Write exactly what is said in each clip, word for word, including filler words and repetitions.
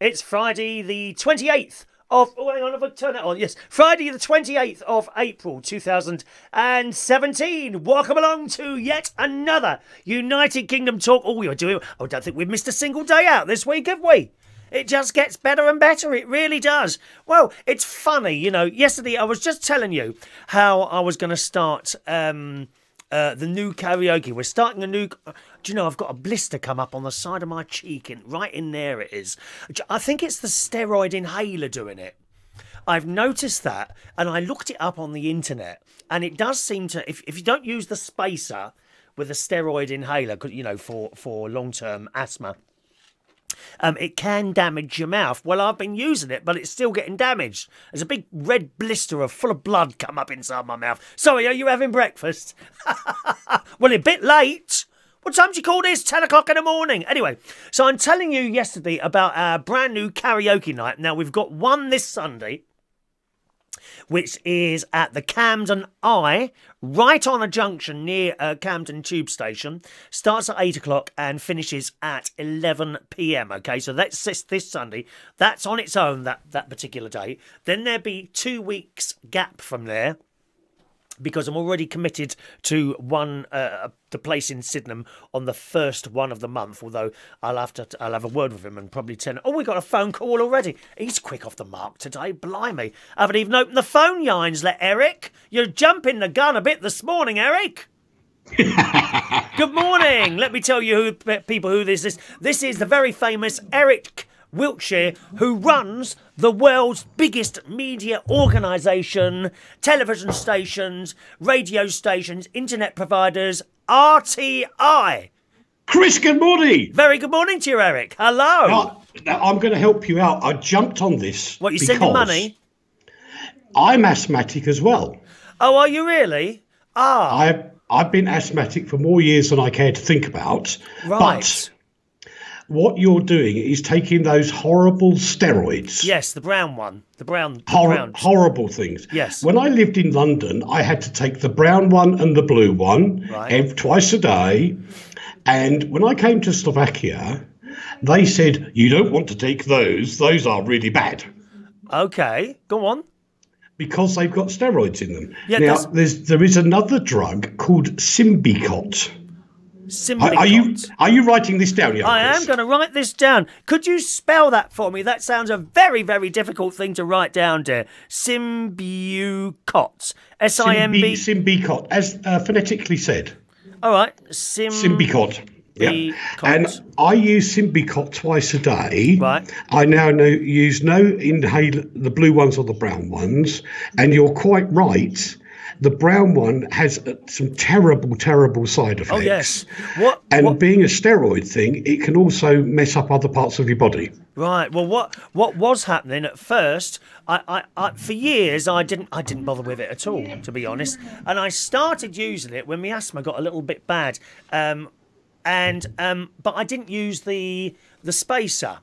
It's Friday the twenty-eighth of... Oh, hang on, I've got to turn that on. Yes, Friday the twenty-eighth of April two thousand seventeen. Welcome along to yet another United Kingdom Talk. Oh, you're doing... Oh, I don't think we've missed a single day out this week, have we? It just gets better and better. It really does. Well, it's funny. You know, yesterday I was just telling you how I was going to start... Um, Uh, the new karaoke. We're starting a new... Do you know, I've got a blister come up on the side of my cheek. And right in there it is. I think it's the steroid inhaler doing it. I've noticed that. And I looked it up on the internet. And it does seem to... If, if you don't use the spacer with a steroid inhaler, you know, for, for long-term asthma, um, it can damage your mouth. Well, I've been using it, but it's still getting damaged. There's a big red blister of full of blood come up inside my mouth. Sorry, are you having breakfast? Well, a bit late. What time do you call this? ten o'clock in the morning. Anyway, so I'm telling you yesterday about our brand new karaoke night. Now, we've got one this Sunday, which is at the Camden Eye, right on a junction near uh, Camden Tube Station. Starts at eight o'clock and finishes at eleven p m Okay, so that's this, this Sunday. That's on its own, that, that particular day. Then there'll be two weeks gap from there, because I'm already committed to one uh, the place in Sydenham on the first one of the month. Although I'll have to, I'll have a word with him and probably tell him. Oh, we got a phone call already. He's quick off the mark today. Blimey, I haven't even opened the phone lines. Let Eric, you're jumping the gun a bit this morning, Eric. Good morning. Let me tell you who people who this is. This is the very famous Eric Wiltsher, who runs the world's biggest media organisation, television stations, radio stations, internet providers, R T I. Chris, good morning. Very good morning to you, Eric. Hello. Now, now I'm going to help you out. I jumped on this. What, you sending money? I'm asthmatic as well. Oh, are you really? Ah. I, I've been asthmatic for more years than I care to think about. Right. But what you're doing is taking those horrible steroids. Yes, the brown one. The brown. The Hor brown. Horrible things. Yes. When I lived in London, I had to take the brown one and the blue one right. every, twice a day. And when I came to Slovakia, they said, you don't want to take those. Those are really bad. Okay, go on. Because they've got steroids in them. Yeah, now, there's, there is another drug called Symbicort. Symbicort. Are you are you writing this down? Young I Chris? am going to write this down. Could you spell that for me? That sounds a very, very difficult thing to write down, dear. Symbicort. S I M B. Symbicort, as uh, phonetically said. All right. Sim Symbicort. Yeah. And I use Symbicort twice a day. Right. I now no, use no inhaler, the blue ones or the brown ones. And you're quite right. The brown one has some terrible, terrible side effects. Oh, yes. What, and what, being a steroid thing, it can also mess up other parts of your body. Right. Well, what what was happening at first, I, I, I for years, I didn't I didn't bother with it at all, to be honest. And I started using it when my asthma got a little bit bad. Um, and um, But I didn't use the the spacer.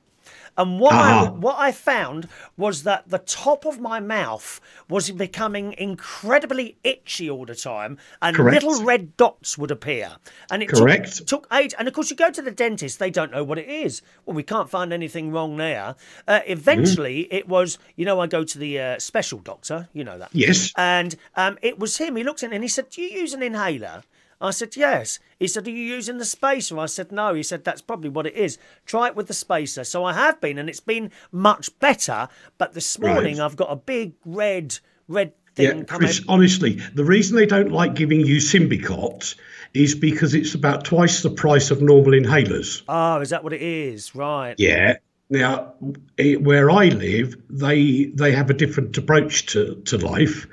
And what, ah. I, what I found was that the top of my mouth was becoming incredibly itchy all the time, and Correct. little red dots would appear. And it Correct. took, took ages. And, of course, you go to the dentist, they don't know what it is. Well, we can't find anything wrong there. Uh, eventually, mm. it was, you know, I go to the uh, special doctor, you know that. Yes. And um, it was him. He looked in and he said, do you use an inhaler? I said, yes. He said, are you using the spacer? I said, no. He said, that's probably what it is. Try it with the spacer. So I have been, and it's been much better. But this morning, right. I've got a big red, red thing yeah, coming. Chris, honestly, the reason they don't like giving you Symbicort is because it's about twice the price of normal inhalers. Oh, is that what it is? Right. Yeah. Now, it, where I live, they they have a different approach to, to life.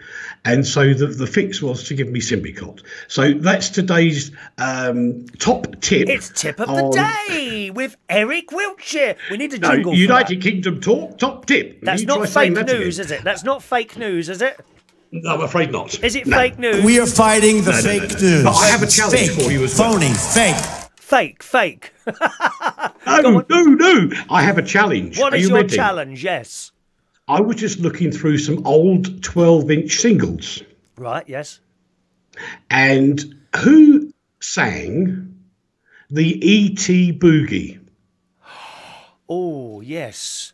And so the, the fix was to give me Symbicort. So that's today's um, top tip. It's tip of on... the day with Eric Wiltsher. We need a no, jingle United for that. Kingdom Talk, top tip. That's not fake that news, again. is it? That's not fake news, is it? No, I'm afraid not. Is it no. fake news? We are fighting the no, fake no, no, no. news. But I have a challenge fake, for you as well. Phony, fake. Fake, fake. no, no, no. I have a challenge. What Are is you your ready? challenge? Yes. I was just looking through some old twelve inch singles. Right, yes. And who sang the E T Boogie? Oh, yes.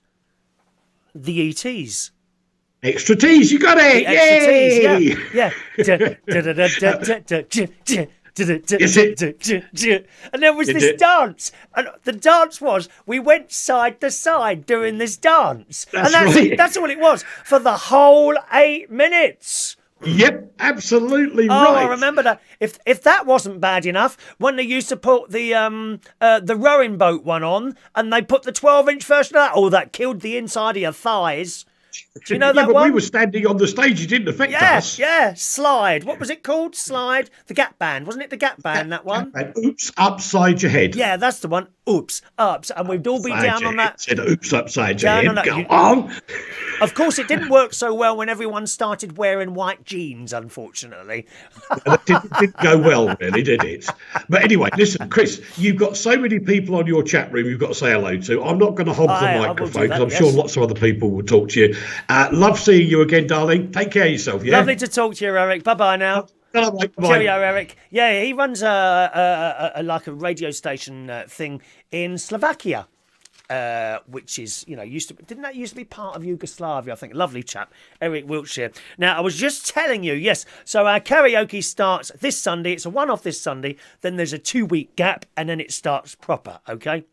the E Ts. Extra T's, you got it! Yay! Yeah, yeah. And there was this dance, and the dance was we went side to side doing this dance, that's and that's right. that's all it was for the whole eight minutes. Yep, absolutely oh, right. Oh, I remember that. If if that wasn't bad enough, when they used to put the um uh, the rowing boat one on, and they put the twelve inch version of that, oh, that killed the inside of your thighs. Do you know yeah, that but one? We were standing on the stage. It didn't affect yeah, us. Yeah, slide. What was it called? Slide. The Gap Band, wasn't it? The Gap Band. That one. And oops, upside your head. Yeah, that's the one. Oops, ups, and we'd all be upside down on that. It said oops, upside your head. On Go on. Of course, it didn't work so well when everyone started wearing white jeans. Unfortunately, it didn't, didn't go well, really, did it? But anyway, listen, Chris, you've got so many people on your chat room. You've got to say hello to. I'm not going to hog I, the microphone because I'm yes. sure lots of other people will talk to you. Uh, love seeing you again, darling. Take care of yourself. Yeah. Lovely to talk to you, Eric. Bye bye now. Hello, mate. Bye. Cheerio, Eric. Yeah, he runs a, a, a, a like a radio station uh, thing in Slovakia, uh, which is you know used to didn't that used to be part of Yugoslavia? I think. Lovely chap, Eric Wiltsher. Now I was just telling you, yes. So our karaoke starts this Sunday. It's a one-off this Sunday. Then there's a two-week gap, and then it starts proper. Okay.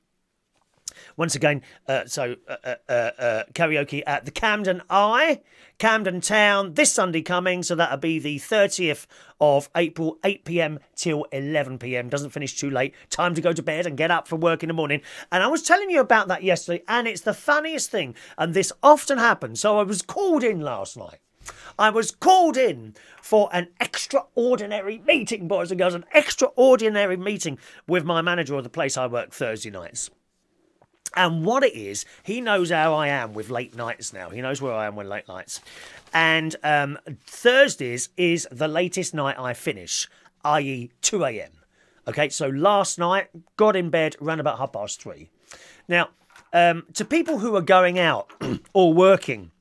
Once again, uh, so uh, uh, uh, karaoke at the Camden Eye, Camden Town, this Sunday coming. So that'll be the thirtieth of April, eight p m till eleven p m Doesn't finish too late. Time to go to bed and get up for work in the morning. And I was telling you about that yesterday, and it's the funniest thing. And this often happens. So I was called in last night. I was called in for an extraordinary meeting, boys and girls, an extraordinary meeting with my manager of the place I work Thursday nights. And what it is, he knows how I am with late nights now. He knows where I am with late nights. And um, Thursdays is the latest night I finish, that is two a m Okay, so last night, got in bed around about half past three. Now, um, to people who are going out or working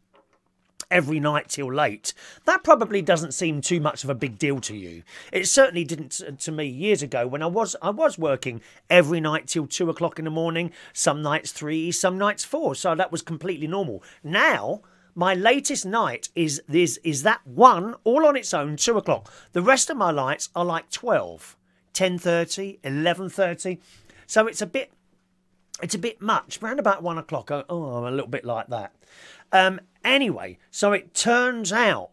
every night till late, that probably doesn't seem too much of a big deal to you. It certainly didn't to me years ago when I was I was working every night till two o'clock in the morning, some nights three, some nights four, so that was completely normal. Now my latest night is is, is that one all on its own, two o'clock. The rest of my nights are like twelve, ten thirty, eleven thirty. So it's a bit it's a bit much. Around about one o'clock, oh, I'm a little bit like that. Um, anyway, so it turns out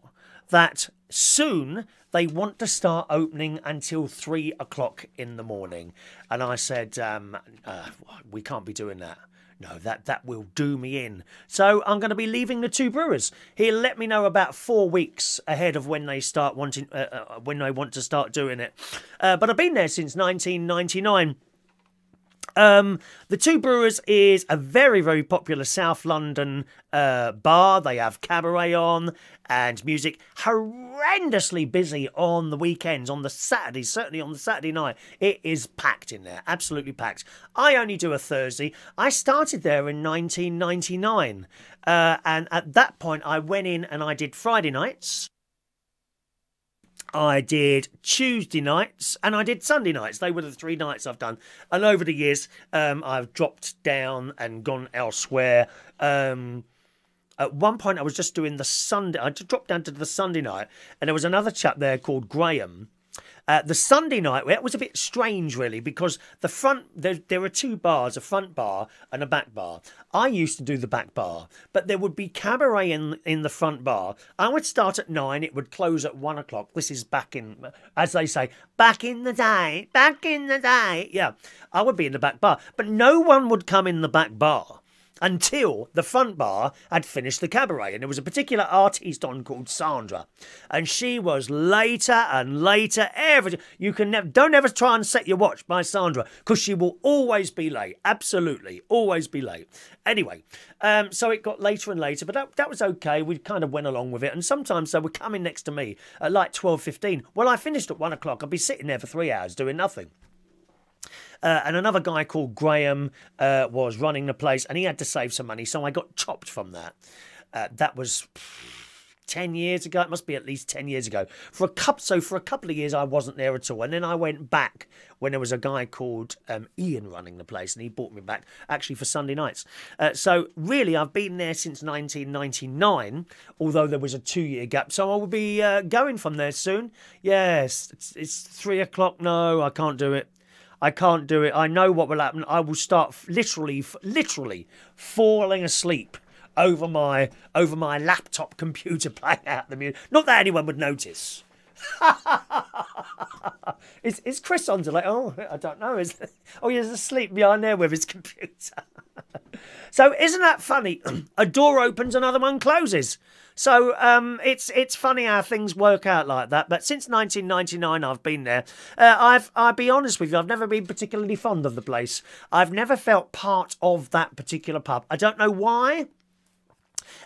that soon they want to start opening until three o'clock in the morning. And I said, um, uh, we can't be doing that. No, that, that will do me in. So I'm going to be leaving the Two Brewers. He'll let me know about four weeks ahead of when they start wanting, uh, uh, when they want to start doing it. Uh, but I've been there since nineteen ninety-nine. Um, the Two Brewers is a very, very popular South London uh, bar. They have cabaret on and music. Horrendously busy on the weekends, on the Saturdays, certainly on the Saturday night. It is packed in there, absolutely packed. I only do a Thursday. I started there in nineteen ninety-nine. Uh, and at that point, I went in and I did Friday nights. I did Tuesday nights and I did Sunday nights. They were the three nights I've done. And over the years, um, I've dropped down and gone elsewhere. Um, at one point, I was just doing the Sunday. I just dropped down to the Sunday night. And there was another chap there called Graham. Uh, the Sunday night, well, it was a bit strange, really, because the front, there, there are two bars, a front bar and a back bar. I used to do the back bar, but there would be cabaret in, in the front bar. I would start at nine, it would close at one o'clock. This is back in, as they say, back in the day, back in the day. Yeah, I would be in the back bar, but no one would come in the back bar until the front bar had finished the cabaret. And there was a particular artiste on called Sandra. And she was later and later. Every, you can never, don't ever try and set your watch by Sandra, because she will always be late. Absolutely, always be late. Anyway, um, so it got later and later, but that, that was okay. We kind of went along with it. And sometimes they would come in next to me at like twelve fifteen. Well, I finished at one o'clock. I'd be sitting there for three hours doing nothing. Uh, and another guy called Graham uh, was running the place, and he had to save some money, so I got chopped from that. Uh, that was ten years ago. It must be at least ten years ago. For a cup, so for a couple of years, I wasn't there at all. And then I went back when there was a guy called um, Ian running the place, and he brought me back actually for Sunday nights. Uh, so really, I've been there since nineteen ninety-nine, although there was a two-year gap. So I will be uh, going from there soon. Yes, it's, it's three o'clock. No, I can't do it. I can't do it. I know what will happen. I will start literally, literally falling asleep over my over my laptop computer playing out the music. Not that anyone would notice. is is Chris on delay? Oh, I don't know. Is oh, he's asleep behind there with his computer. So isn't that funny? A door opens, another one closes. So um, it's it's funny how things work out like that. But since nineteen ninety-nine, I've been there. Uh, I've I'll be honest with you, I've never been particularly fond of the place. I've never felt part of that particular pub. I don't know why.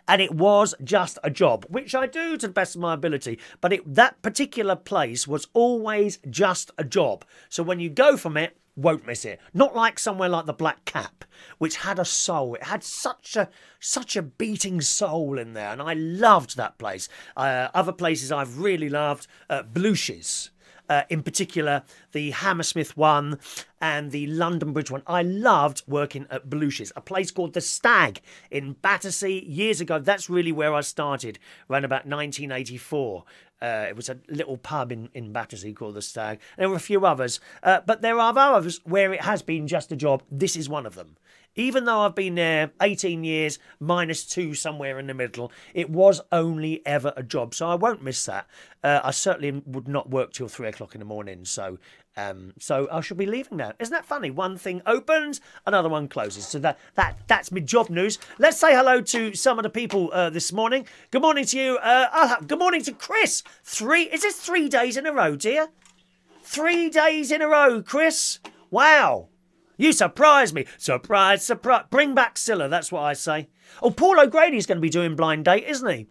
And it was just a job, which I do to the best of my ability. But it, that particular place was always just a job. So when you go from it, won't miss it. Not like somewhere like the Black Cap, which had a soul. It had such a such a beating soul in there. And I loved that place. Uh, other places I've really loved, uh, Belushi's. Uh, in particular, the Hammersmith one and the London Bridge one. I loved working at Belushi's, a place called The Stag in Battersea years ago. That's really where I started, around about nineteen eighty-four. Uh, it was a little pub in, in Battersea called The Stag. There were a few others, uh, but there are others where it has been just a job. This is one of them. Even though I've been there eighteen years, minus two somewhere in the middle, it was only ever a job. So I won't miss that. Uh, I certainly would not work till three o'clock in the morning. So um, so I shall be leaving now. Isn't that funny? One thing opens, another one closes. So that, that that's my job news. Let's say hello to some of the people uh, this morning. Good morning to you. Uh, I'll have, good morning to Chris. Three, is this three days in a row, dear? Three days in a row, Chris. Wow. You surprise me. Surprise, surprise. Bring back Scylla, that's what I say. Oh, Paul O'Grady's going to be doing Blind Date, isn't he?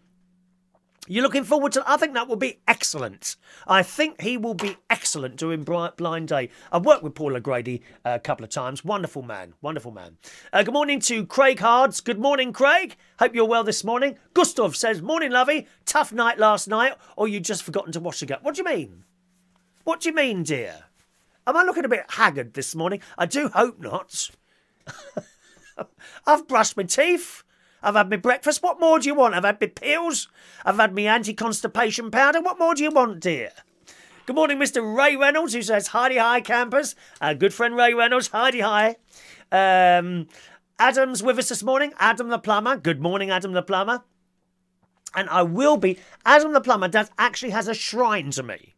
You're looking forward to... I think that will be excellent. I think he will be excellent doing Blind Date. I've worked with Paul O'Grady a couple of times. Wonderful man. Wonderful man. Uh, good morning to Craig Hards. Good morning, Craig. Hope you're well this morning. Gustav says, morning, lovey. Tough night last night, or you just forgotten to wash your gut. What do you mean? What do you mean, dear? Am I looking a bit haggard this morning? I do hope not. I've brushed my teeth. I've had my breakfast. What more do you want? I've had my pills. I've had my anti-constipation powder. What more do you want, dear? Good morning, Mister Ray Reynolds, who says, "Heidi hi, campers." Our good friend Ray Reynolds, Heidi hi. Um, Adam's with us this morning. Adam the plumber. Good morning, Adam the plumber. And I will be. Adam the plumber does actually has a shrine to me.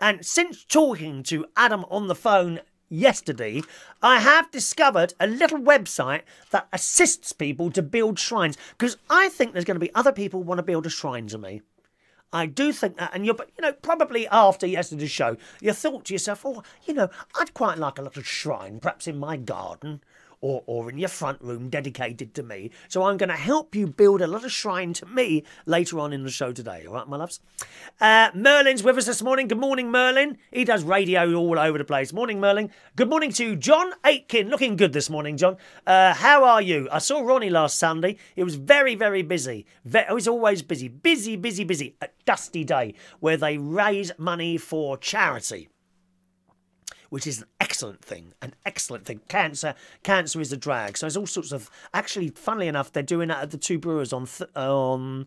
And since talking to Adam on the phone yesterday, I have discovered a little website that assists people to build shrines. Because I think there's going to be other people who want to build a shrine to me. I do think that. And, you're, you know, probably after yesterday's show, you thought to yourself, oh, you know, I'd quite like a little shrine, perhaps in my garden or, or in your front room dedicated to me. So I'm going to help you build a little shrine to me later on in the show today. All right, my loves? Uh, Merlin's with us this morning. Good morning, Merlin. He does radio all over the place. Morning, Merlin. Good morning to John Aitken. Looking good this morning, John. Uh, how are you? I saw Ronnie last Sunday. He was very, very busy. Ve he was always busy. Busy, busy, busy. At Dusty Day, where they raise money for charity, which is an excellent thing, an excellent thing. Cancer cancer is a drag. So there's all sorts of... Actually, funnily enough, they're doing that at the Two Brewers on th on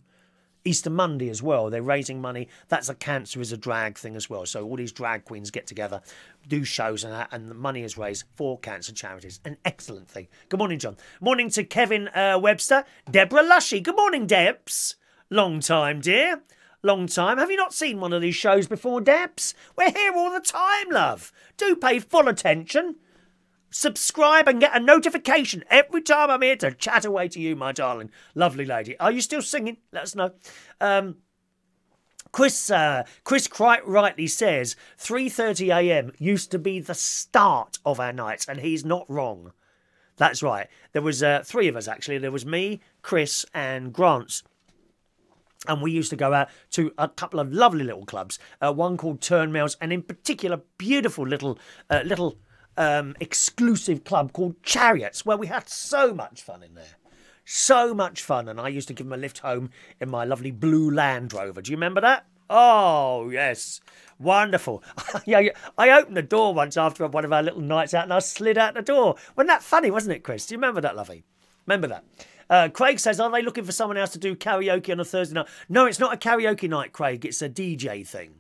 Easter Monday as well. They're raising money. That's a cancer is a drag thing as well. So all these drag queens get together, do shows and that, and the money is raised for cancer charities. An excellent thing. Good morning, John. Morning to Kevin uh, Webster. Deborah Lushy. Good morning, Debs. Long time, dear. Long time. Have you not seen one of these shows before, Debs? We're here all the time, love. Do pay full attention. Subscribe and get a notification every time I'm here to chat away to you, my darling. Lovely lady. Are you still singing? Let us know. Um, Chris uh, Chris quite rightly says, three thirty a m used to be the start of our nights, and he's not wrong. That's right. There was uh, three of us, actually. There was me, Chris and Grant. And we used to go out to a couple of lovely little clubs, uh, one called Turnmills, and in particular, beautiful little uh, little um, exclusive club called Chariots, where we had so much fun in there. So much fun. And I used to give him a lift home in my lovely blue Land Rover. Do you remember that? Oh, yes. Wonderful. yeah, I opened the door once after one of our little nights out and I slid out the door. Wasn't that funny, wasn't it, Chris? Do you remember that, lovey? Remember that? Uh, Craig says, are they looking for someone else to do karaoke on a Thursday night? No, it's not a karaoke night, Craig. It's a D J thing.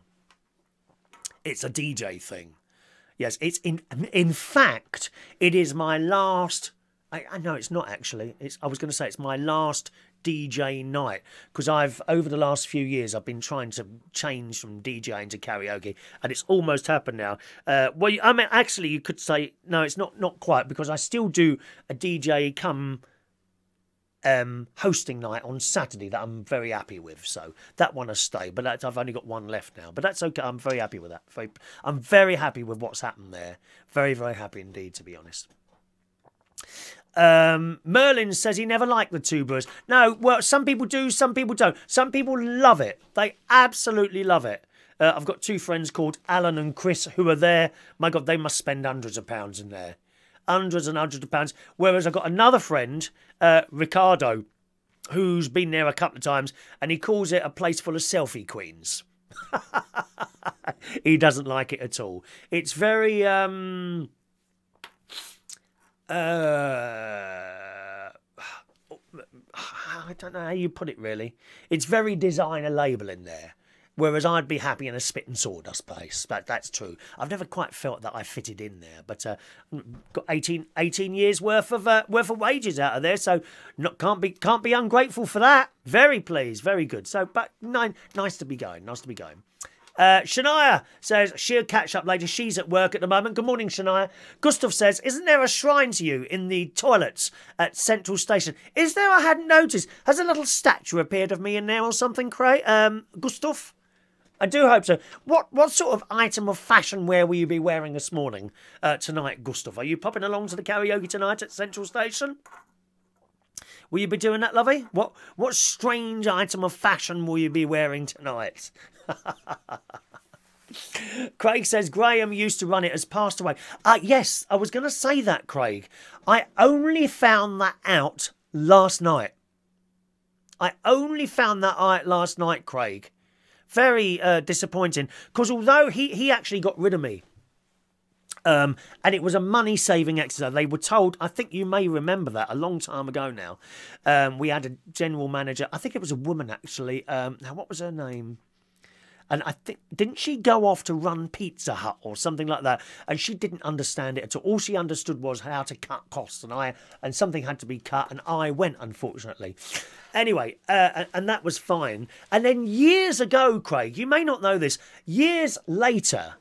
It's a D J thing. Yes, it's in in fact, it is my last... I, I know it's not actually. It's, I was going to say it's my last D J night because I've over the last few years I've been trying to change from DJing to karaoke, and it's almost happened now. Uh, well, I mean, actually, you could say no, it's not not quite because I still do a D J come um, hosting night on Saturday that I'm very happy with. So that one has stayed, but that, I've only got one left now. But that's okay. I'm very happy with that. Very, I'm very happy with what's happened there. Very very happy indeed, to be honest. Um, Merlin says he never liked the Two Brewers. No, well, some people do, some people don't. Some people love it. They absolutely love it. Uh, I've got two friends called Alan and Chris who are there. My God, they must spend hundreds of pounds in there. Hundreds and hundreds of pounds. Whereas I've got another friend, uh, Ricardo, who's been there a couple of times, and he calls it a place full of selfie queens. He doesn't like it at all. It's very... Um, Uh, I don't know how you put it, really. It's very designer label in there, whereas I'd be happy in a spit and sawdust place. That, that's true. I've never quite felt that I fitted in there, but uh, got eighteen, eighteen years worth of uh, worth of wages out of there, so not can't be can't be ungrateful for that. Very pleased, very good. So, but nine, nice to be going. Nice to be going. Uh, Shania says she'll catch up later. She's at work at the moment. Good morning, Shania. Gustav says, isn't there a shrine to you in the toilets at Central Station? Is there? I hadn't noticed. Has a little statue appeared of me in there or something, Cray? Um, Gustav? I do hope so. What what sort of item of fashion wear will you be wearing this morning, uh, tonight, Gustav? Are you popping along to the karaoke tonight at Central Station? Will you be doing that, lovey? What, what strange item of fashion will you be wearing tonight? Craig says Graham used to run it, has passed away. Uh, yes, I was going to say that, Craig. I only found that out last night. I only found that out last night, Craig. Very uh, disappointing, because although he, he actually got rid of me, Um, and it was a money-saving exercise. They were told, I think you may remember that, a long time ago now. Um, we had a general manager. I think it was a woman, actually. Um, now, what was her name? And I think, didn't she go off to run Pizza Hut or something like that? And she didn't understand it at all. All she understood was how to cut costs. And I and something had to be cut. And I went, unfortunately. Anyway, uh, and that was fine. And then years ago, Craig, you may not know this, years later,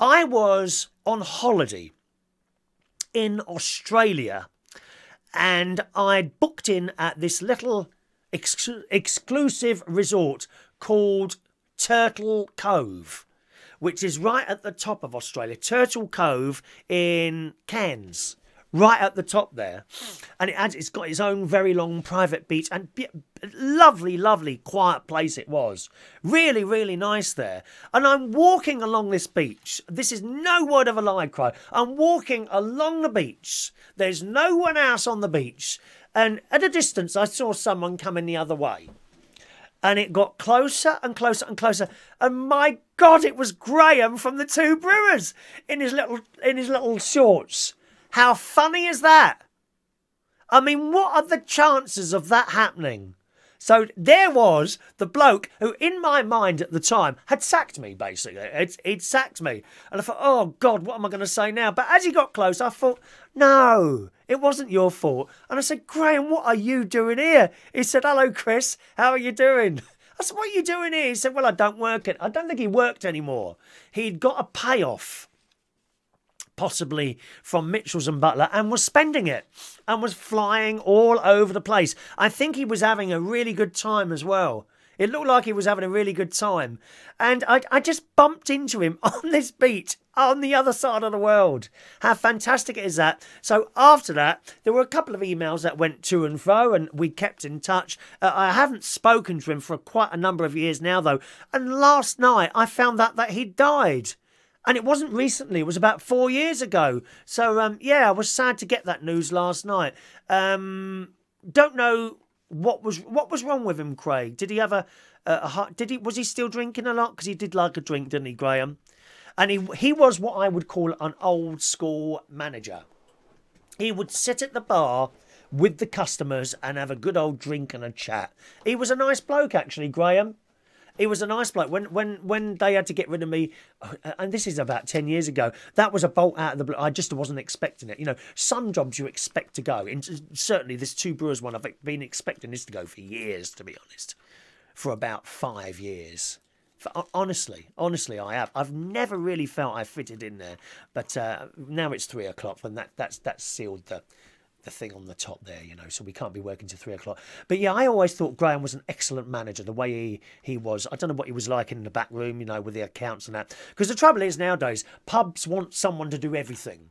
I was on holiday in Australia, and I'd booked in at this little ex exclusive resort called Turtle Cove, which is right at the top of Australia. Turtle Cove in Cairns, right at the top there, and it has, it's got its own very long private beach, and lovely, lovely, quiet place it was. Really, really nice there. And I'm walking along this beach. This is no word of a lie, Cry. I'm walking along the beach. There's no one else on the beach. And at a distance, I saw someone coming the other way. And it got closer and closer and closer. And my God, it was Graham from the Two Brewers in his little, in his little shorts. How funny is that? I mean, what are the chances of that happening? So there was the bloke who, in my mind at the time, had sacked me, basically. He'd, he'd sacked me. And I thought, oh, God, what am I going to say now? But as he got close, I thought, no, it wasn't your fault. And I said, Graham, what are you doing here? He said, hello, Chris, how are you doing? I said, what are you doing here? He said, well, I don't work it. I don't think he worked anymore. He'd got a payoff, possibly from Mitchell's and Butler, and was spending it and was flying all over the place. I think he was having a really good time as well. It looked like he was having a really good time. And I, I just bumped into him on this beach on the other side of the world. How fantastic is that? So after that, there were a couple of emails that went to and fro, and we kept in touch. Uh, I haven't spoken to him for quite a number of years now, though. And last night, I found out that he'd died. And it wasn't recently. It was about four years ago. So, um, yeah, I was sad to get that news last night. Um, don't know what was what was wrong with him, Craig. Did he have a, a, a heart? Did he was he still drinking a lot? Because he did like a drink, didn't he, Graham? And he he was what I would call an old school manager. He would sit at the bar with the customers and have a good old drink and a chat. He was a nice bloke, actually, Graham. He was a nice bloke. When when when they had to get rid of me, and this is about ten years ago, that was a bolt out of the blue. I just wasn't expecting it. You know, some jobs you expect to go. And certainly this Two Brewers one, I've been expecting this to go for years, to be honest. For about five years. For, honestly, honestly, I have. I've never really felt I fitted in there. But uh, now it's three o'clock, and that, that's, that's sealed the... the thing on the top there, you know, so we can't be working to three o'clock. But yeah, I always thought Graham was an excellent manager, the way he he was. I don't know what he was like in the back room, you know, with the accounts and that. Because the trouble is nowadays, pubs want someone to do everything.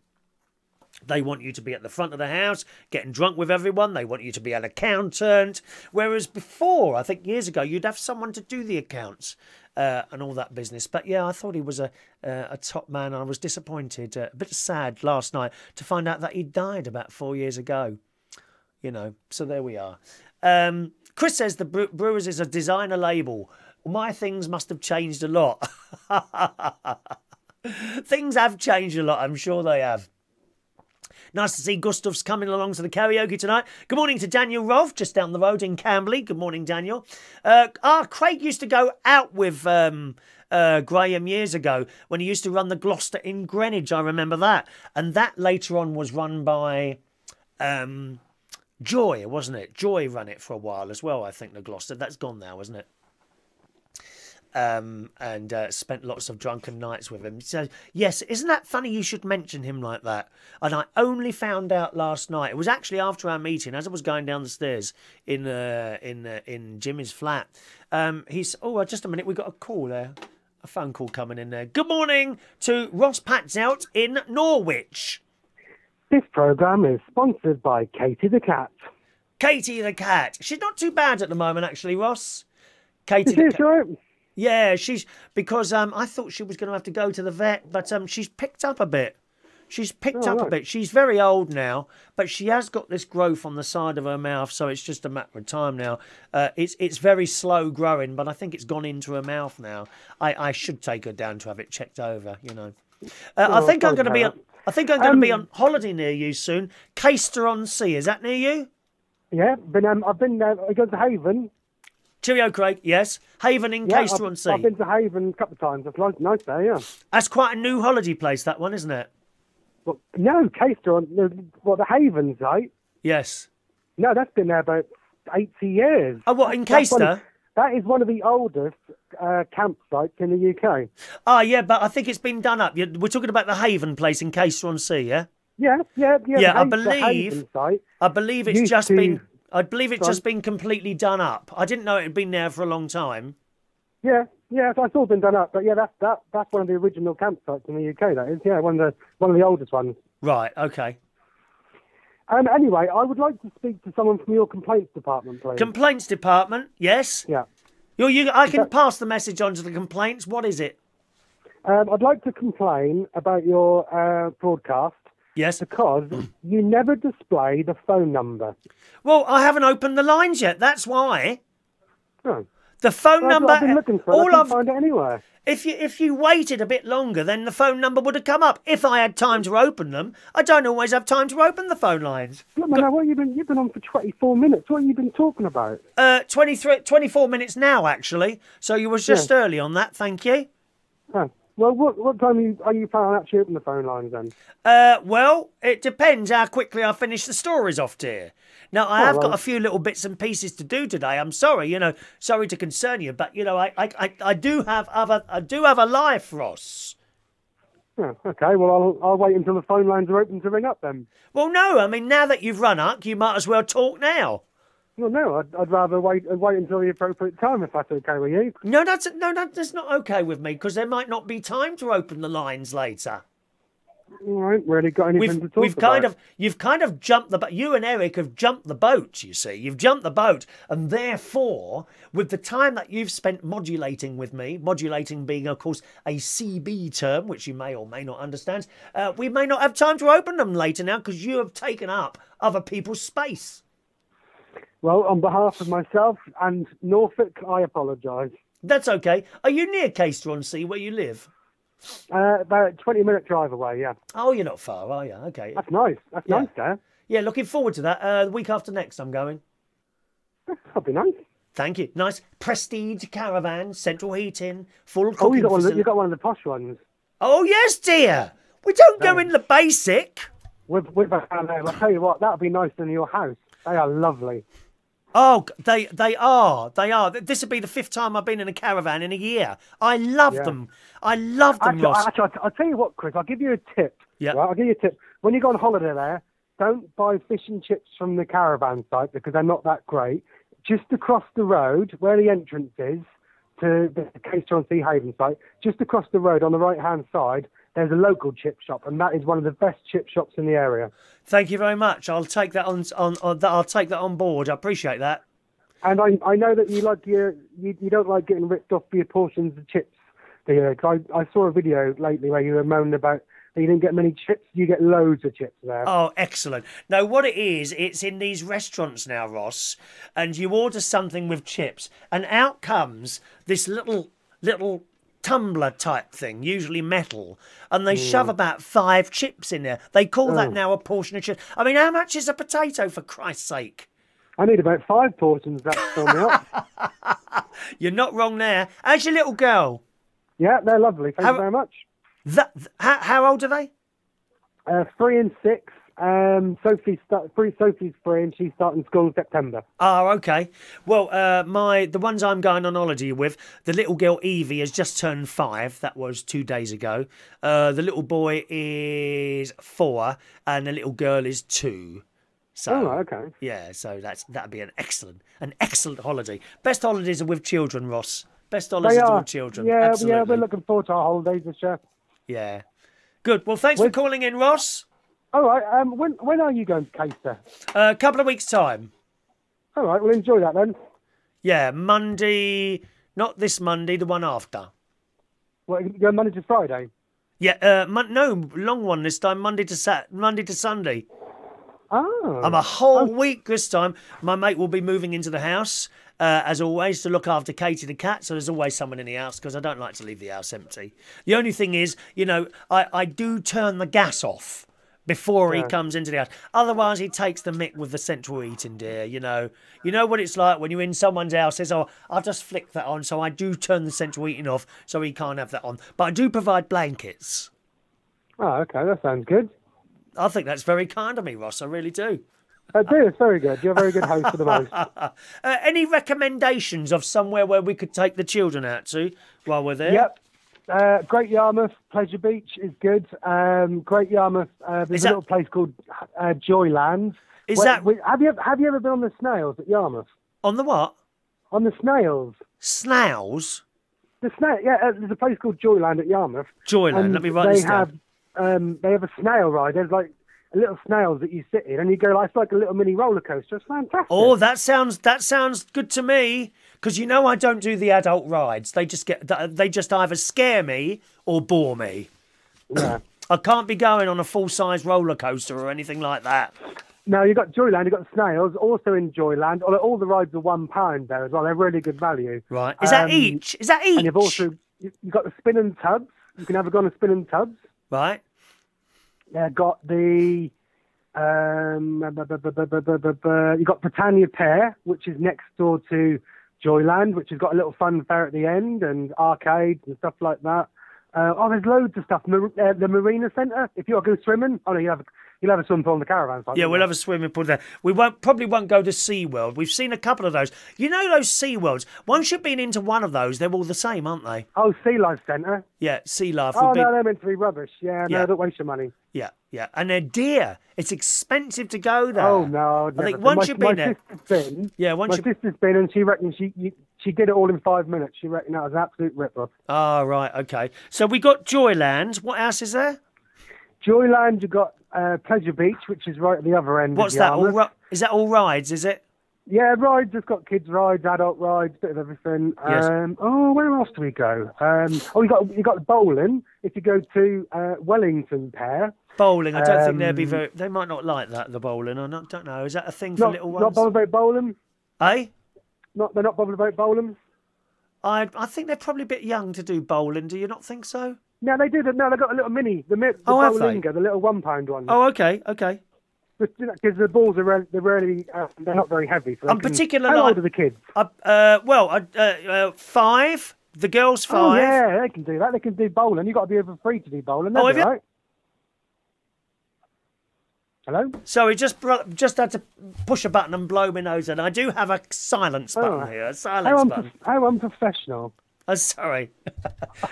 They want you to be at the front of the house, getting drunk with everyone. They want you to be an accountant. Whereas before, I think years ago, you'd have someone to do the accounts uh, and all that business. But yeah, I thought he was a uh, a top man. I was disappointed, uh, a bit sad last night to find out that he died about four years ago. You know, so there we are. Um, Chris says the Bre Brewers is a designer label. My things must have changed a lot. Things have changed a lot. I'm sure they have. Nice to see Gustav's coming along to the karaoke tonight. Good morning to Daniel Rolfe, just down the road in Camberley. Good morning, Daniel. Uh, ah, Craig used to go out with um, uh, Graham years ago when he used to run the Gloucester in Greenwich. I remember that. And that later on was run by um, Joy, wasn't it? Joy ran it for a while as well, I think, the Gloucester. That's gone now, isn't it? Um, and uh, spent lots of drunken nights with him. So, yes, isn't that funny you should mention him like that? And I only found out last night. It was actually after our meeting, as I was going down the stairs in uh, in uh, in Jimmy's flat. Um, he's, oh, just a minute, we got a call there. A phone call coming in there. Good morning to Ross Patzelt in Norwich. This programme is sponsored by Katie the Cat. Katie the Cat. She's not too bad at the moment, actually, Ross. Katie is the Cat. Right? Yeah, she's because um, I thought she was going to have to go to the vet, but um, she's picked up a bit. She's picked oh, up right. a bit. She's very old now, but she has got this growth on the side of her mouth, so it's just a matter of time now. Uh, it's it's very slow growing, but I think it's gone into her mouth now. I, I should take her down to have it checked over, you know. Uh, oh, I think I'm going to be on, I think I'm going to um, be on holiday near you soon. Caister-on-Sea, is that near you? Yeah, but um, I've been uh, I go to Haven. Cheerio, Craig. Yes. Haven in yeah, Caister-on-Sea. I've, I've been to Haven a couple of times. That's nice, nice there, yeah. That's quite a new holiday place, that one, isn't it? Well, no, Caister-on-Sea. Well, the Haven's, right? Yes. No, that's been there about eighty years. Oh, what, in Caister? One, that is one of the oldest uh, campsites in the U K. Oh, yeah, but I think it's been done up. We're talking about the Haven place in Caister-on-Sea, yeah? Yeah, yeah, yeah. Yeah, I believe, I believe it's just to... been... I believe it's just been completely done up. I didn't know it had been there for a long time. Yeah, yeah, it's all been done up. But yeah, that's that, that's one of the original campsites in the U K. That is, yeah, one of the one of the oldest ones. Right. Okay. Um. Anyway, I would like to speak to someone from your complaints department, please. Complaints department? Yes. Yeah. You, you. I can pass the message on to the complaints. What is it? Um, I'd like to complain about your uh, broadcast. Yes. Because you never display the phone number. Well, I haven't opened the lines yet. That's why. Oh. The phone well, number. I've been looking for it. All I can't find it anywhere. If you if you waited a bit longer, then the phone number would have come up. If I had time to open them, I don't always have time to open the phone lines. Look, man, what you been you've been on for twenty-four minutes. What have you been talking about? Uh, twenty-three, twenty-four minutes now, actually. So you were just yeah. early on that. Thank you. Oh. Well, what, what time are you, are you planning on actually opening the phone lines then? Uh, well, it depends how quickly I finish the stories off, dear. Now, I oh, have right. got a few little bits and pieces to do today. I'm sorry, you know, sorry to concern you, but, you know, I, I, I, I do have other, I do have a life, Ross. Yeah, okay, well, I'll, I'll wait until the phone lines are open to ring up then. Well, no, I mean, now that you've run up, you might as well talk now. Well, no, I'd, I'd rather wait wait until the appropriate time, if that's okay with you. No, that's no, that's not okay with me, because there might not be time to open the lines later. I ain't really got anything we've, to talk we've about. Kind of, you've kind of jumped the boat. You and Eric have jumped the boat, you see. You've jumped the boat, and therefore, with the time that you've spent modulating with me, modulating being, of course, a C B term, which you may or may not understand, uh, we may not have time to open them later now, because you have taken up other people's space. Well, on behalf of myself and Norfolk, I apologise. That's okay. Are you near Caister-on-Sea, where you live? Uh, about a twenty-minute drive away, yeah. Oh, you're not far, are you? Okay. That's nice. That's yeah. nice, Dan. Yeah, looking forward to that. Uh, the week after next, I'm going. That'll be nice. Thank you. Nice. Prestige caravan, central heating, full cooking. Oh, you got, one the, you got one of the posh ones. Oh, yes, dear. We don't no. go in the basic. With, with a, I'll tell you what, that'll be nicer than your house. They are lovely. Oh, they they are. They are. This would be the fifth time I've been in a caravan in a year. I love yeah. them. I love them, actually, Ross. Actually, I'll tell you what, Chris, I'll give you a tip. Yeah. Right? I'll give you a tip. When you go on holiday there, don't buy fish and chips from the caravan site because they're not that great. Just across the road, where the entrance is to the Caister-on-Sea Haven site, just across the road on the right-hand side, there's a local chip shop, and that is one of the best chip shops in the area. Thank you very much. I'll take that on. on, on I'll take that on board. I appreciate that. And I, I know that you like your, you, you don't like getting ripped off for your portions of chips. You know, cause I, I saw a video lately where you were moaning about that you didn't get many chips. You get loads of chips there. Oh, excellent! Now, what it is, it's in these restaurants now, Ross, and you order something with chips, and out comes this little little. tumbler type thing, usually metal, and they mm. shove about five chips in there. They call oh. that now a portion of chips. I mean, how much is a potato, for Christ's sake? I need about five portions, that's for me up. You're not wrong there. How's your little girl? Yeah, they're lovely. Thank how, you very much. That, how, how old are they? Uh, three and six. Um, Sophie's start, free, Sophie's free, and she's starting school in September. Oh, okay. Well, uh, my the ones I'm going on holiday with, the little girl Evie has just turned five. That was two days ago. Uh, the little boy is four, and the little girl is two. So, oh, okay. Yeah, so that's that'd be an excellent, an excellent holiday. Best holidays are with children, Ross. Best holidays are. are with children. Yeah, absolutely. Yeah, we're looking forward to our holidays this year. Yeah, good. Well, thanks we're... for calling in, Ross. All right, um, when, when are you going to Caister? A uh, couple of weeks' time. All right, well, enjoy that then. Yeah, Monday, not this Monday, the one after. What, you going Monday to Friday? Yeah, uh, mon no, long one this time, Monday to Sat Monday to Sunday. Oh. I'm a whole oh. week this time. My mate will be moving into the house, uh, as always, to look after Katie the cat, so there's always someone in the house, because I don't like to leave the house empty. The only thing is, you know, I, I do turn the gas off before yeah. he comes into the house. Otherwise, he takes the mick with the central heating, dear, you know. You know what it's like when you're in someone's house, says, oh, I'll just flick that on, so I do turn the central heating off, so he can't have that on. But I do provide blankets. Oh, okay, that sounds good. I think that's very kind of me, Ross, I really do. I do, it's very good. You're a very good host for the most. Uh, any recommendations of somewhere where we could take the children out to while we're there? Yep. Uh, Great Yarmouth, Pleasure Beach is good. Um, Great Yarmouth, uh, there's that... a little place called uh, Joyland. Is Where, that? We, have you have you ever been on the snails at Yarmouth? On the what? On the snails. Snails. The snail. Yeah, uh, there's a place called Joyland at Yarmouth. Joyland. Let me write this down. They have um, they have a snail ride. There's like a little snails that you sit in, and you go like it's like a little mini roller coaster. It's fantastic. Oh, that sounds that sounds good to me. Because you know I don't do the adult rides. They just get they just either scare me or bore me. Yeah. I can't be going on a full size roller coaster or anything like that. No, you've got Joyland, you've got snails. Also in Joyland, all the rides are one pound there as well. They're really good value. Right? Is um, that each? Is that each? And you've also you've got the spin and tubs. You can have a go on the spin and tubs. Right. They've got the. Um, you've got Britannia Pier, which is next door to Joyland, which has got a little fun fair at the end and arcades and stuff like that. Uh, oh, there's loads of stuff. Mar uh, the Marina Centre, if you want to go swimming, oh no, you'll have a, you'll have a swimming pool on the caravan side. Yeah, we'll have a swimming pool there. We won't probably won't go to SeaWorld. We've seen a couple of those. You know those SeaWorlds? Once you've been into one of those, they're all the same, aren't they? Oh, Sea Life Centre. Yeah, Sea Life. Oh, no, been... they're meant to be rubbish. Yeah, no, yeah. Don't waste your money. Yeah, yeah. And they're dear. It's expensive to go there. Oh, no. I think once my, you've been there... Been, yeah, once my you... sister's been, and she reckons she... You, She did it all in five minutes. She reckoned that was an absolute rip-off. Ah, oh, right, okay. So we got Joyland. What else is there? Joyland, you've got uh, Pleasure Beach, which is right at the other end. What's of that? All is that all rides, is it? Yeah, rides. It's got kids' rides, adult rides, bit of everything. Yes. Um, oh, where else do we go? Um, oh, you got you got bowling. If you go to uh, Wellington Pier. Bowling, I don't um, think they'd be very... They might not like that, the bowling. I don't know. Is that a thing for not, little ones? Not bothered about bowling? Eh? Not, they're not bothered about bowling? I I think they're probably a bit young to do bowling. Do you not think so? No, they do. No, they've got a little mini. The, the oh, bowlinger, the little one-pound one. Oh, OK, OK. Because the balls are they're really uh, they're not very heavy. So I'm particularly how old are the kids? Uh, uh, well, uh, uh, five. The girls five. Oh, yeah, they can do that. They can do bowling. You've got to be over three to do bowling. They'll oh, have you? Right. Hello. Sorry, just just had to push a button and blow my nose, and I do have a silence button oh, here. A silence how button. How unprofessional. I'm sorry.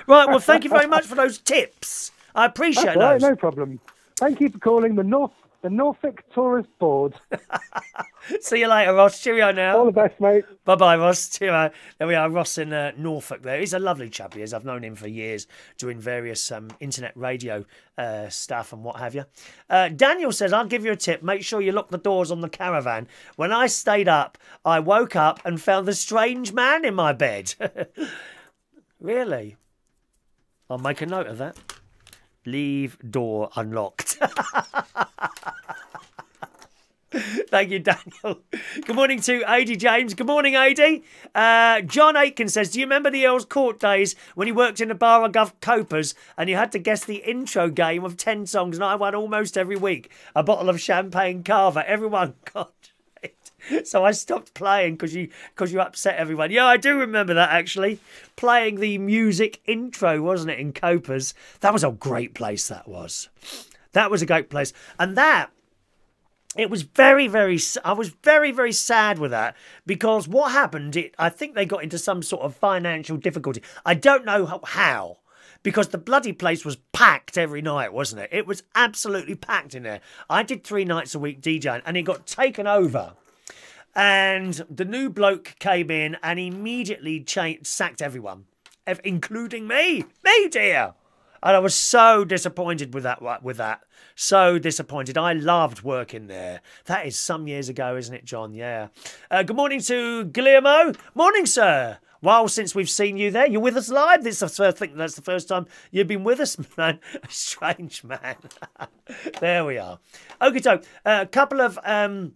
Right. Well, thank you very much for those tips. I appreciate That's those. Right, no problem. Thank you for calling the North. The Norfolk Tourist Board. See you later, Ross. Cheerio now. All the best, mate. Bye-bye, Ross. Cheerio. There we are, Ross in uh, Norfolk there. He's a lovely chap, he is. I've known him for years doing various um, internet radio uh, stuff and what have you. Uh, Daniel says, I'll give you a tip. Make sure you lock the doors on the caravan. When I stayed up, I woke up and found the strange man in my bed. Really? I'll make a note of that. Leave door unlocked. Thank you, Daniel. Good morning to A D James. Good morning, A D. Uh, John Aitken says, do you remember the Earl's Court days when he worked in a bar above Copas and you had to guess the intro game of ten songs and I won almost every week? A bottle of champagne carver. Everyone got it. So I stopped playing because you, because you upset everyone. Yeah, I do remember that, actually. Playing the music intro, wasn't it, in Copas? That was a great place, that was. That was a great place. And that... It was very, very... I was very, very sad with that because what happened, it, I think they got into some sort of financial difficulty. I don't know how, how because the bloody place was packed every night, wasn't it? It was absolutely packed in there. I did three nights a week DJing and it got taken over. And the new bloke came in and immediately changed, sacked everyone, including me. Me, dear. And I was so disappointed with that. With that, so disappointed. I loved working there. That is some years ago, isn't it, John? Yeah. Uh, good morning to Guillermo. Morning, sir. While since we've seen you there, you're with us live. This is the first thing. That's the first time you've been with us, man. A strange man. There we are. Okay, so a couple of. Um,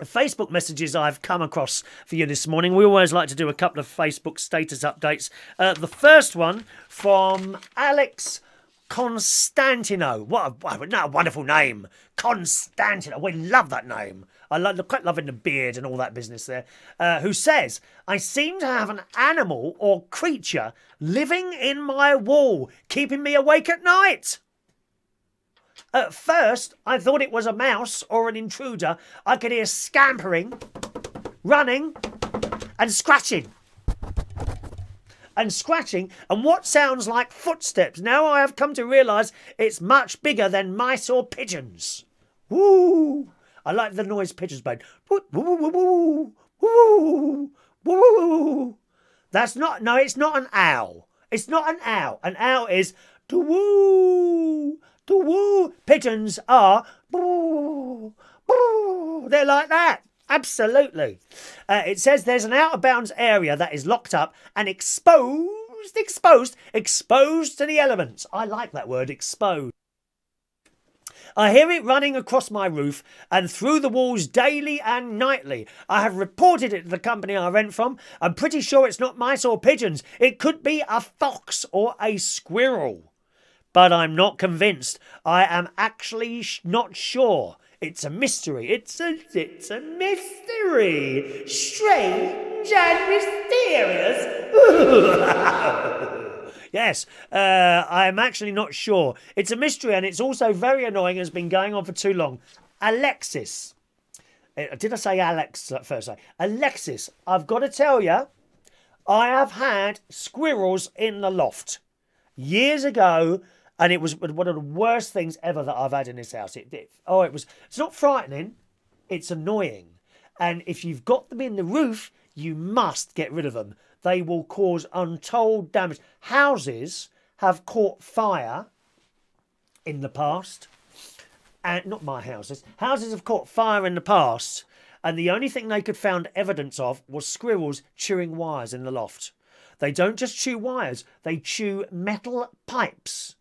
Facebook messages I've come across for you this morning. We always like to do a couple of Facebook status updates. Uh, the first one from Alex Constantino. What a, what a wonderful name. Constantino. We love that name. I love, quite loving the beard and all that business there. Uh, who says, I seem to have an animal or creature living in my wall, keeping me awake at night. At first, I thought it was a mouse or an intruder. I could hear scampering, running, and scratching. And scratching, and what sounds like footsteps. Now I have come to realise it's much bigger than mice or pigeons. Woo! I like the noise pigeons made. Woo, woo, woo, woo, woo, woo. That's not, no, it's not an owl. It's not an owl. An owl is to woo. The woo pigeons are brrr, brrr, they're like that. Absolutely. Uh, it says there's an out of bounds area that is locked up and exposed, exposed, exposed to the elements. I like that word, exposed. I hear it running across my roof and through the walls daily and nightly. I have reported it to the company I rent from. I'm pretty sure it's not mice or pigeons. It could be a fox or a squirrel. But I'm not convinced. I am actually sh not sure. It's a mystery. It's a it's a mystery. Strange and mysterious. Yes, uh, I'm actually not sure. It's a mystery, and it's also very annoying. It's been going on for too long. Alexis, did I say Alex at first? Alexis, I've got to tell you, I have had squirrels in the loft years ago. And it was one of the worst things ever that I've had in this house. It, it, oh, it was. It's not frightening. It's annoying. And if you've got them in the roof, you must get rid of them. They will cause untold damage. Houses have caught fire in the past. And not my houses. Houses have caught fire in the past. And the only thing they could find evidence of was squirrels chewing wires in the loft. They don't just chew wires. They chew metal pipes.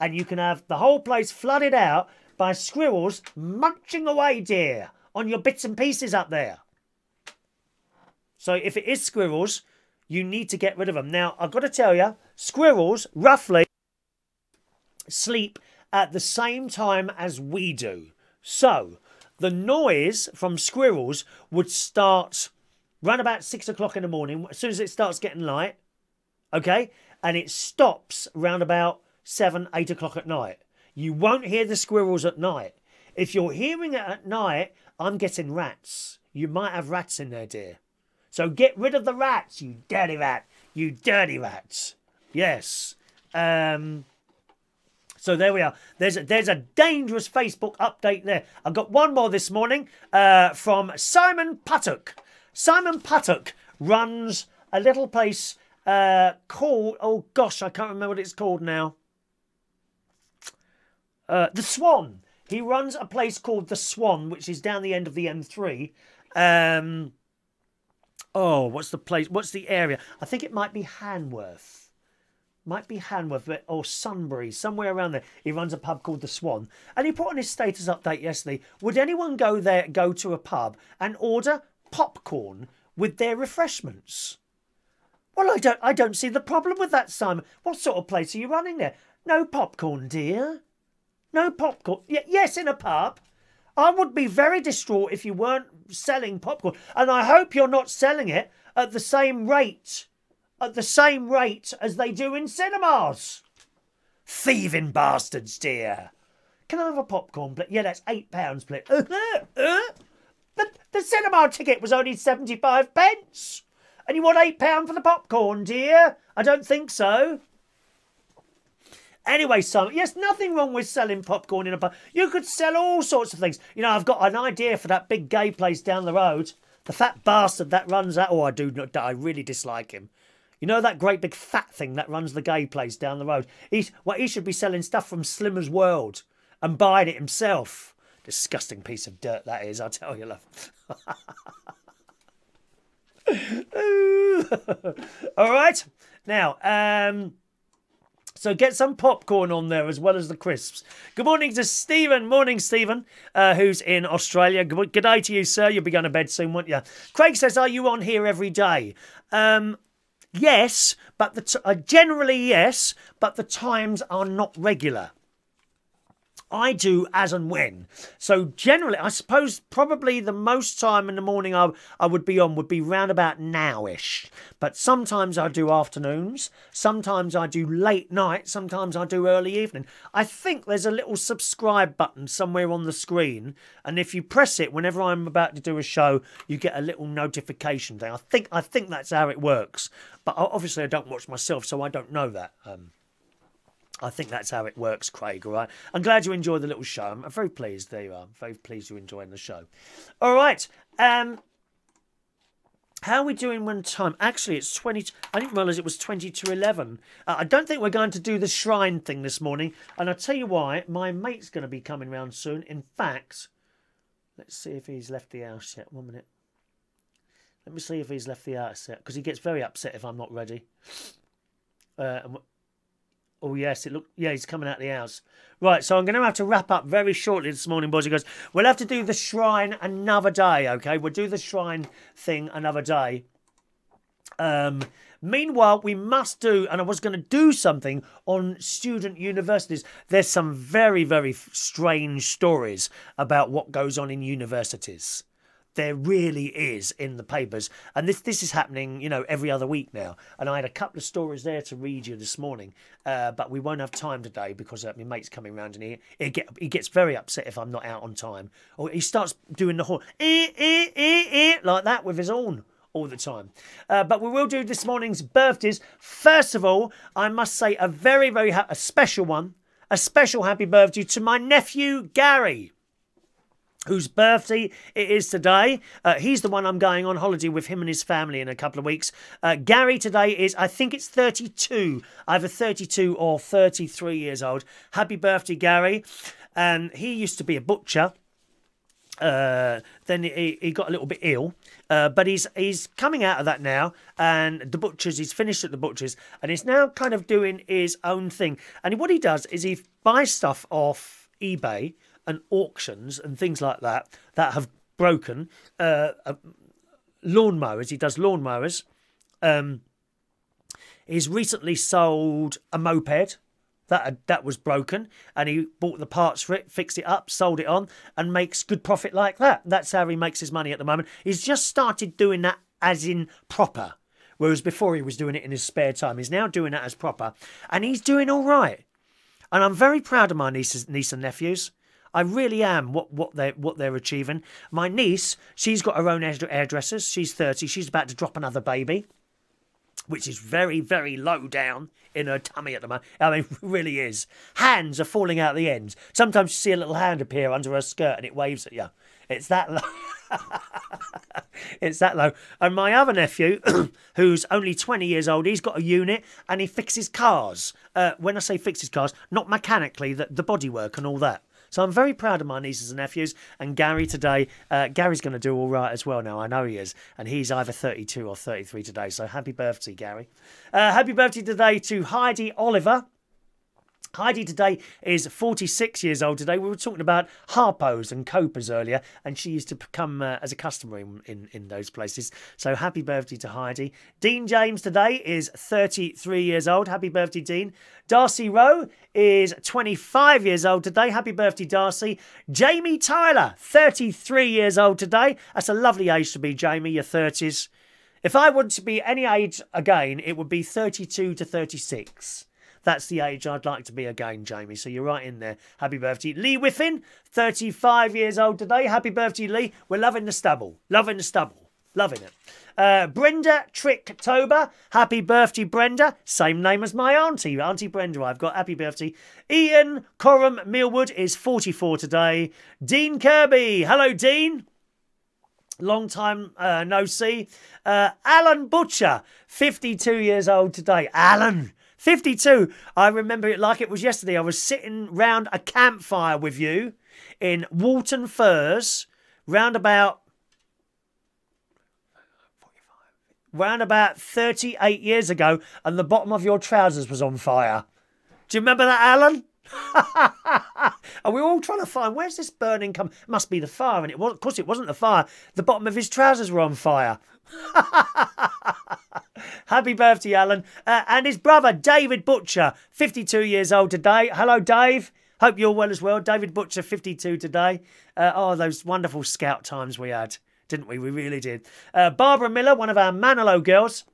And you can have the whole place flooded out by squirrels munching away, dear, on your bits and pieces up there. So if it is squirrels, you need to get rid of them. Now, I've got to tell you, squirrels roughly sleep at the same time as we do. So the noise from squirrels would start round about six o'clock in the morning, as soon as it starts getting light, okay? And it stops round about seven, eight o'clock at night. You won't hear the squirrels at night. If you're hearing it at night, I'm getting rats. You might have rats in there, dear. So get rid of the rats, you dirty rat. You dirty rats. Yes. Um... So there we are. There's a, there's a dangerous Facebook update there. I've got one more this morning uh, from Simon Puttock. Simon Puttock runs a little place uh, called, oh gosh, I can't remember what it's called now. Uh, The Swan. He runs a place called The Swan, which is down the end of the M three. Um, oh, what's the place? What's the area? I think it might be Hanworth. Might be Hanworth or Sunbury, somewhere around there. He runs a pub called The Swan. And he put on his status update yesterday, would anyone go there, go to a pub and order popcorn with their refreshments? Well, I don't, I don't see the problem with that, Simon. What sort of place are you running there? No popcorn, dear. No popcorn. Y- yes, in a pub. I would be very distraught if you weren't selling popcorn. And I hope you're not selling it at the same rate. At the same rate as they do in cinemas. Thieving bastards, dear. Can I have a popcorn, please? Yeah, that's eight pounds, please. Uh, uh, but the cinema ticket was only seventy-five pence. And you want eight pounds for the popcorn, dear? I don't think so. Anyway, Simon, yes, nothing wrong with selling popcorn in a pub. You could sell all sorts of things. You know, I've got an idea for that big gay place down the road. The fat bastard that runs that. Oh, I do not. I really dislike him. You know that great big fat thing that runs the gay place down the road? He's, well, he should be selling stuff from Slimmer's World and buying it himself. Disgusting piece of dirt that is, I tell you, love. All right. Now, um, so get some popcorn on there as well as the crisps. Good morning to Stephen. Morning, Stephen, uh, who's in Australia. Good, good day to you, sir. You'll be going to bed soon, won't you? Craig says, are you on here every day? Um... Yes, but the t uh, generally yes, but the times are not regular. I do as and when. So generally, I suppose probably the most time in the morning I, I would be on would be round about now-ish. But sometimes I do afternoons. Sometimes I do late night. Sometimes I do early evening. I think there's a little subscribe button somewhere on the screen. And if you press it, whenever I'm about to do a show, you get a little notification thing. I think, I think that's how it works. But obviously I don't watch myself, so I don't know that. Um, I think that's how it works, Craig, all right? I'm glad you enjoyed the little show. I'm very pleased. There you are. I'm very pleased you're enjoying the show. All right. Um, how are we doing when time? Actually, it's twenty... I didn't realise it was twenty to eleven. Uh, I don't think we're going to do the shrine thing this morning. And I'll tell you why. My mate's going to be coming round soon. In fact, let's see if he's left the house yet. One minute. Let me see if he's left the house yet. Because he gets very upset if I'm not ready. Uh, and Oh, yes, it looked, yeah, he's coming out of the house. Right, so I'm going to have to wrap up very shortly this morning, boys. He goes, we'll have to do the shrine another day, okay? We'll do the shrine thing another day. Um, meanwhile, we must do, and I was going to do something on student universities. There's some very, very strange stories about what goes on in universities. There really is in the papers. And this this is happening, you know, every other week now. And I had a couple of stories there to read you this morning. Uh, but we won't have time today because uh, my mate's coming round and he, he, get, he gets very upset if I'm not out on time. Or he starts doing the horn, eh, eh, eh, eh, like that with his horn all the time. Uh, but we will do this morning's birthdays. First of all, I must say a very, very ha a special one. A special happy birthday to my nephew, Gary, whose birthday it is today. Uh, he's the one I'm going on holiday with, him and his family, in a couple of weeks. Uh, Gary today is, I think it's thirty-two. Either thirty-two or thirty-three years old. Happy birthday, Gary. And um, he used to be a butcher. Uh, then he, he got a little bit ill. Uh, but he's he's coming out of that now. And the butchers, he's finished at the butchers. And he's now kind of doing his own thing. And what he does is he buys stuff off eBay and auctions and things like that that have broken, uh, lawnmowers. He does lawnmowers. Um, he's recently sold a moped that that was broken, and he bought the parts for it, fixed it up, sold it on, and makes good profit like that. That's how he makes his money at the moment. He's just started doing that as in proper, whereas before he was doing it in his spare time. He's now doing that as proper, and he's doing all right. And I'm very proud of my nieces, niece and nephews. I really am. What what they what they're achieving. My niece, she's got her own hairdressers. She's thirty. She's about to drop another baby, which is very, very low down in her tummy at the moment. I mean, it really is. Hands are falling out the ends. Sometimes you see a little hand appear under her skirt and it waves at you. It's that low. It's that low. And my other nephew, who's only twenty years old, he's got a unit and he fixes cars. Uh, when I say fixes cars, not mechanically, the, the bodywork and all that. So I'm very proud of my nieces and nephews. And Gary today, uh, Gary's going to do all right as well now. I know he is. And he's either thirty-two or thirty-three today. So happy birthday, Gary. Uh, happy birthday today to Heidi Oliver. Heidi today is forty-six years old today. We were talking about Harpo's and Copas earlier, and she used to come uh, as a customer in, in, in those places. So happy birthday to Heidi. Dean James today is thirty-three years old. Happy birthday, Dean. Darcy Rowe is twenty-five years old today. Happy birthday, Darcy. Jamie Tyler, thirty-three years old today. That's a lovely age to be, Jamie, your thirties. If I were to be any age again, it would be thirty-two to thirty-six. That's the age I'd like to be again, Jamie. So you're right in there. Happy birthday. Lee Whiffin, thirty-five years old today. Happy birthday, Lee. We're loving the stubble. Loving the stubble. Loving it. Uh, Brenda Tricktober. Happy birthday, Brenda. Same name as my auntie. Auntie Brenda, I've got. Happy birthday. Ian Coram Millwood is forty-four today. Dean Kirby. Hello, Dean. Long time uh, no see. Uh, Alan Butcher, fifty-two years old today. Alan. fifty-two. I remember it like it was yesterday. I was sitting round a campfire with you in Walton Furs, round about, round about thirty-eight years ago, and the bottom of your trousers was on fire. Do you remember that, Alan? And we were all trying to find, where's this burning come? It must be the fire. And it was, of course, it wasn't the fire. The bottom of his trousers were on fire. Happy birthday, Alan. Uh, and his brother, David Butcher, fifty-two years old today. Hello, Dave. Hope you're well as well. David Butcher, fifty-two today. Uh, oh, those wonderful scout times we had, didn't we? We really did. Uh, Barbara Miller, one of our Manilow girls,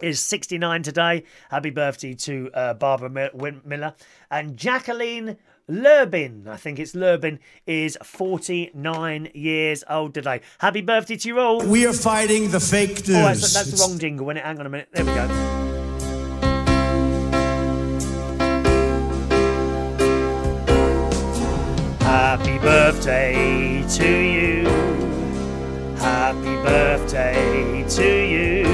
is sixty-nine today. Happy birthday to uh, Barbara Mil Miller. And Jacqueline Lurbin, I think it's Lurbin, is forty-nine years old today. Happy birthday to you all. We are fighting the fake news. Oh, that's, that's the wrong jingle. When it, hang on a minute. There we go. Happy birthday to you. Happy birthday to you.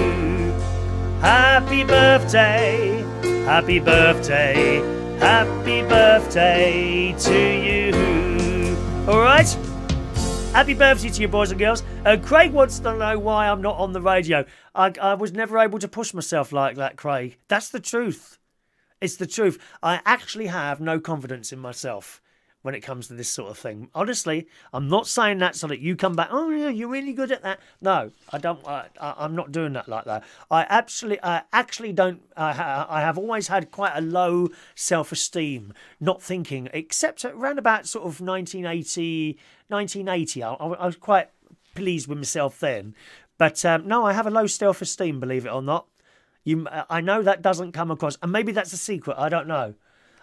Happy birthday. Happy birthday. Happy birthday to you. All right. Happy birthday to you, boys and girls. Uh, Craig wants to know why I'm not on the radio. I, I was never able to push myself like that, Craig. That's the truth. It's the truth. I actually have no confidence in myself when it comes to this sort of thing. Honestly, I'm not saying that so that you come back, oh, yeah, you're really good at that. No, I don't. I, I, I'm not doing that like that. I absolutely, I actually don't. I, I have always had quite a low self-esteem, not thinking, except at around about sort of nineteen eighty. I, I was quite pleased with myself then. But um, no, I have a low self-esteem, believe it or not. You, I know that doesn't come across. And maybe that's a secret. I don't know.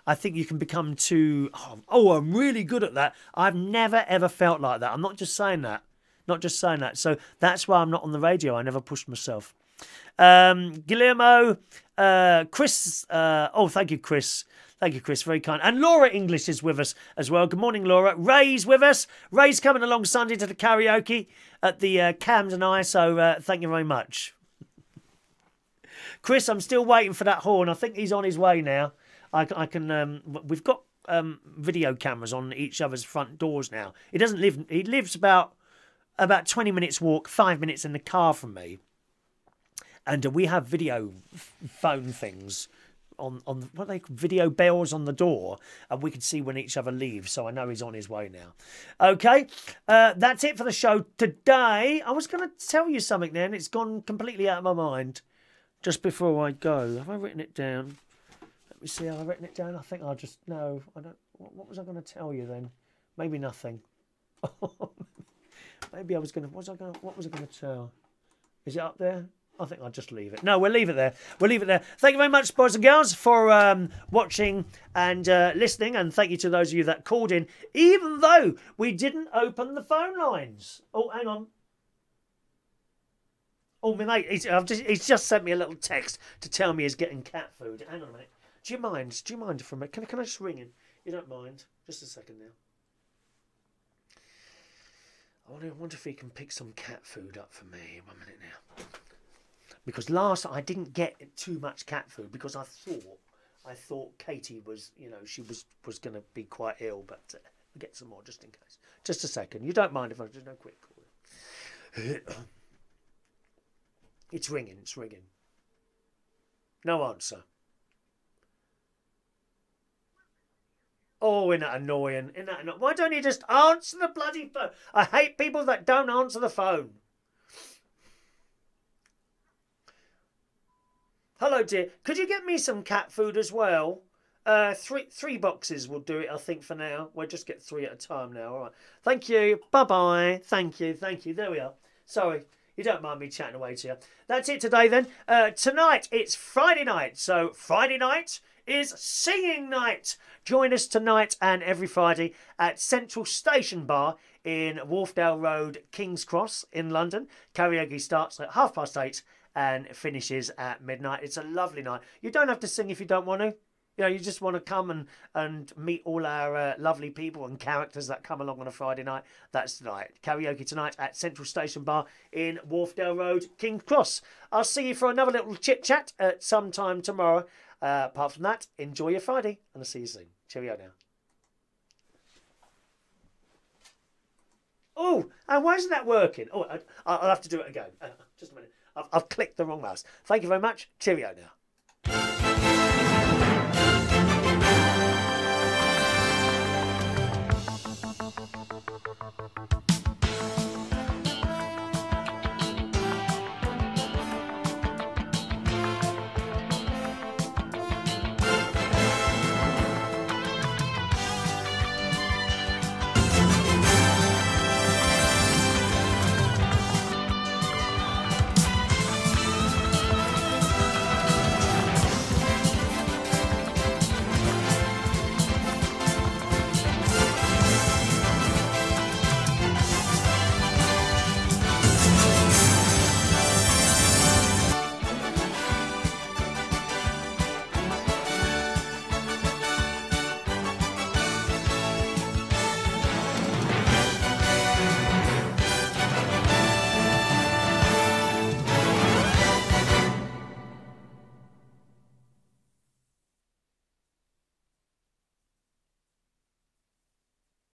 I think you can become too, oh, oh, I'm really good at that. I've never, ever felt like that. I'm not just saying that. Not just saying that. So that's why I'm not on the radio. I never pushed myself. Um, Guillermo, uh, Chris, uh, oh, thank you, Chris. Thank you, Chris. Very kind. And Laura English is with us as well. Good morning, Laura. Ray's with us. Ray's coming along Sunday to the karaoke at the uh, Camden Eye. So uh, thank you very much. Chris, I'm still waiting for that horn. I think he's on his way now. I, I can. Um, we've got um, video cameras on each other's front doors now. He doesn't live. He lives about about twenty minutes walk, five minutes in the car from me, and uh, we have video phone things on on what are they video bells on the door, and we can see when each other leaves. So I know he's on his way now. Okay, uh, that's it for the show today. I was going to tell you something then. It's gone completely out of my mind. Just before I go, have I written it down? Let me see. Have I written it down? I think I just no. I don't. What, what was I going to tell you then? Maybe nothing. Maybe I was going to. What was I going? What was I going to tell? Is it up there? I think I'll just leave it. No, we'll leave it there. We'll leave it there. Thank you very much, boys and girls, for um, watching and uh, listening. And thank you to those of you that called in, even though we didn't open the phone lines. Oh, hang on. Oh, my mate, he's, I've just, he's just sent me a little text to tell me he's getting cat food. Hang on a minute. Do you mind? Do you mind for a minute? Can, can I just ring him? You don't mind? Just a second now. I wonder, I wonder if he can pick some cat food up for me. One minute now. Because last I didn't get too much cat food because I thought I thought Katie was, you know, she was was going to be quite ill, but uh, I'll get some more just in case. Just a second. You don't mind if I just no quick call. It's ringing. It's ringing. No answer. Oh, isn't that annoying? Isn't that annoying? Why don't you just answer the bloody phone? I hate people that don't answer the phone. Hello, dear. Could you get me some cat food as well? Uh, three three boxes will do it, I think, for now. We'll just get three at a time now. All right. Thank you. Bye-bye. Thank you. Thank you. There we are. Sorry. You don't mind me chatting away to you. That's it today, then. Uh, tonight, it's Friday night. So, Friday night is singing night. Join us tonight and every Friday at Central Station Bar in Wharfdale Road, King's Cross in London. Karaoke starts at half past eight. And finishes at midnight. It's a lovely night. You don't have to sing if you don't want to. You know, you just want to come and, and meet all our uh, lovely people and characters that come along on a Friday night. That's tonight. Karaoke tonight at Central Station Bar in Wharfdale Road, King's Cross. I'll see you for another little chit-chat at some time tomorrow. Uh, apart from that, enjoy your Friday and I'll see you soon. Cheerio now. Oh, and why isn't that working? Oh, I, I'll have to do it again. Uh, just a minute. I've clicked the wrong mouse. Thank you very much. Cheerio now.